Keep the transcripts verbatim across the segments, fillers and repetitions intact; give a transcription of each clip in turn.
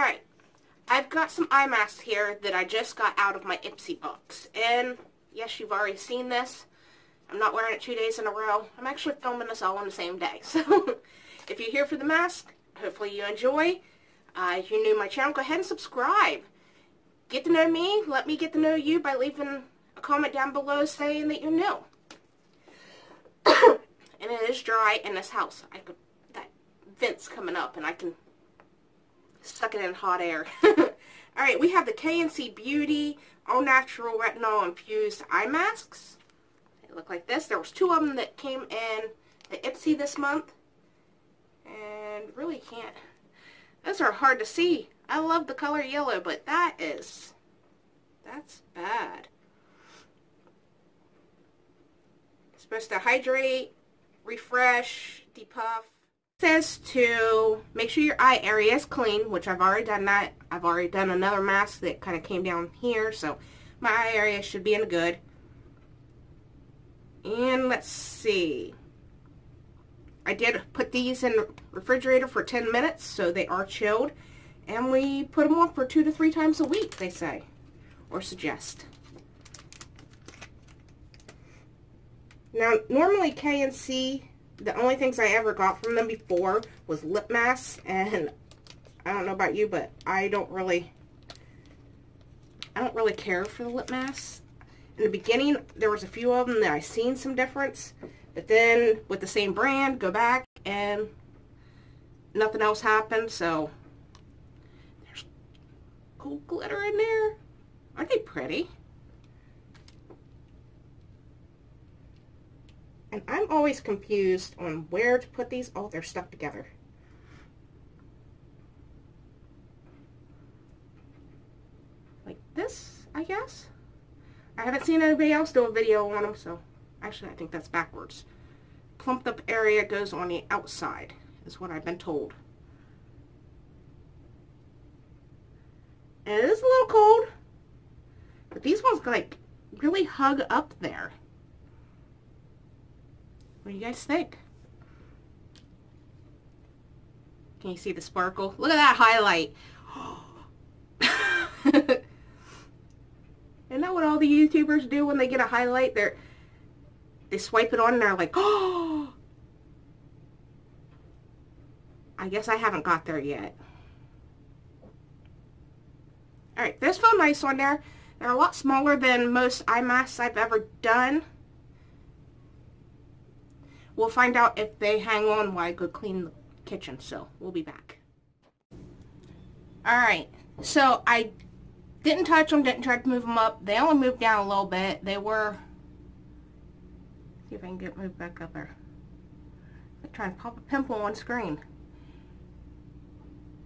Alright, I've got some eye masks here that I just got out of my Ipsy box. And yes, you've already seen this. I'm not wearing it two days in a row. I'm actually filming this all on the same day. So if you're here for the mask, hopefully you enjoy. Uh, if you're new to my channel, go ahead and subscribe. Get to know me. Let me get to know you by leaving a comment down below saying that you're new. And it is dry in this house. I could, that vent's coming up and I can suck it in hot air. Alright, we have the K N C Beauty All Natural Retinol Infused Eye Masks. They look like this. There was two of them that came in the Ipsy this month. And really can't. Those are hard to see. I love the color yellow, but that is, that's bad. It's supposed to hydrate, refresh, depuff. It says to make sure your eye area is clean, which I've already done that. I've already done another mask that kind of came down here, so my eye area should be in good. And let's see. I did put these in the refrigerator for ten minutes, so they are chilled. And we put them on for two to three times a week, they say, or suggest. Now, normally K N C, the only things I ever got from them before was lip masks. And I don't know about you, but I don't really, I don't really care for the lip masks. In the beginning, there was a few of them that I seen some difference. But then, with the same brand, go back, and nothing else happened, so there's cool glitter in there. Aren't they pretty? And I'm always confused on where to put these. Oh, they're stuck together. Like this, I guess? I haven't seen anybody else do a video on them, so... Actually, I think that's backwards. Clumped up area goes on the outside, is what I've been told. And it is a little cold, but these ones like really hug up there. What do you guys think? Can you see the sparkle? Look at that highlight. Isn't that what all the YouTubers do when they get a highlight? They're They swipe it on and they're like, oh! I guess I haven't got there yet. Alright, those feel nice on there. They're a lot smaller than most eye masks I've ever done. We'll find out if they hang on while I go clean the kitchen, so we'll be back. Alright, so I didn't touch them, didn't try to move them up. They only moved down a little bit. They were... See if I can get moved back up there. I'm trying to pop a pimple on screen.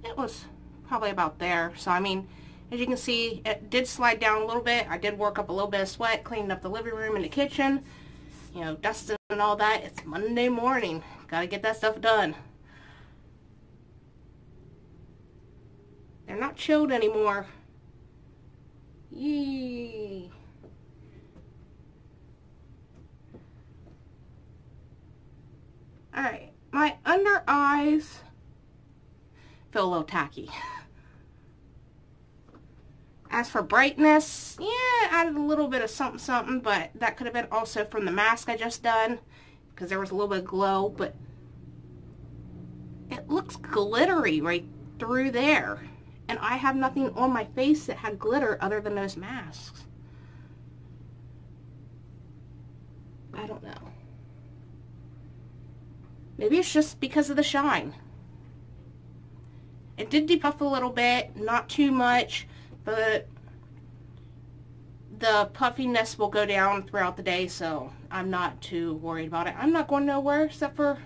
It was probably about there. So I mean, as you can see, it did slide down a little bit. I did work up a little bit of sweat, cleaning up the living room and the kitchen. You know, dusting and all that. It's Monday morning. Gotta get that stuff done. They're not chilled anymore. Yee. Alright, my under eyes feel a little tacky. As for brightness, yeah, it added a little bit of something something, but that could have been also from the mask I just done, because there was a little bit of glow, but it looks glittery right through there. And I have nothing on my face that had glitter other than those masks. I don't know. Maybe it's just because of the shine. It did depuff a little bit, not too much, but the puffiness will go down throughout the day, so I'm not too worried about it. I'm not going nowhere except for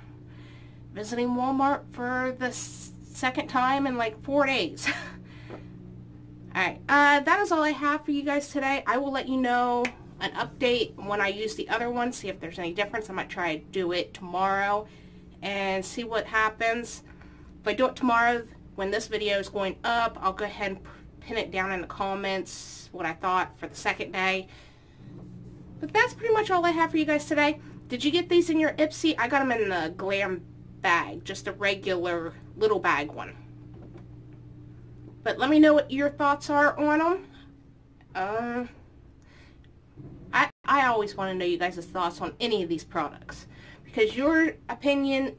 visiting Walmart for the second time in like four days. Alright, uh, that is all I have for you guys today. I will let you know an update when I use the other one, see if there's any difference. I might try to do it tomorrow and see what happens. If I do it tomorrow, when this video is going up, I'll go ahead and pin it down in the comments what I thought for the second day. But that's pretty much all I have for you guys today. Did you get these in your Ipsy? I got them in the glam bag, just a regular little bag one. But let me know what your thoughts are on them. Uh, I, I always want to know you guys' thoughts on any of these products, because your opinion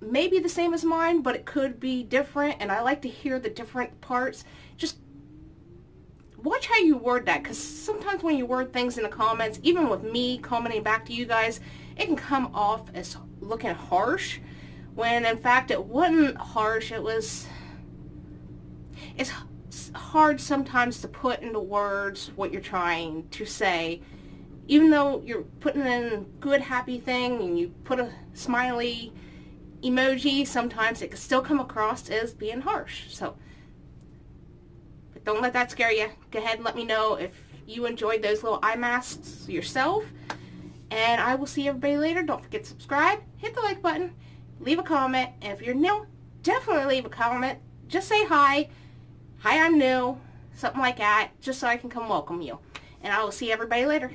may be the same as mine, but it could be different, and I like to hear the different parts. Just watch how you word that, because sometimes when you word things in the comments, even with me commenting back to you guys, it can come off as looking harsh, when in fact it wasn't harsh. It was, it's hard sometimes to put into words what you're trying to say, even though you're putting in good happy thing and you put a smiley emoji. Sometimes it can still come across as being harsh. So but don't let that scare you. Go ahead and let me know if you enjoyed those little eye masks yourself, and I will see everybody later. Don't forget to subscribe, hit the like button, leave a comment, and if you're new, definitely leave a comment. Just say hi, hi I'm new, something like that, just so I can come welcome you. And I will see everybody later.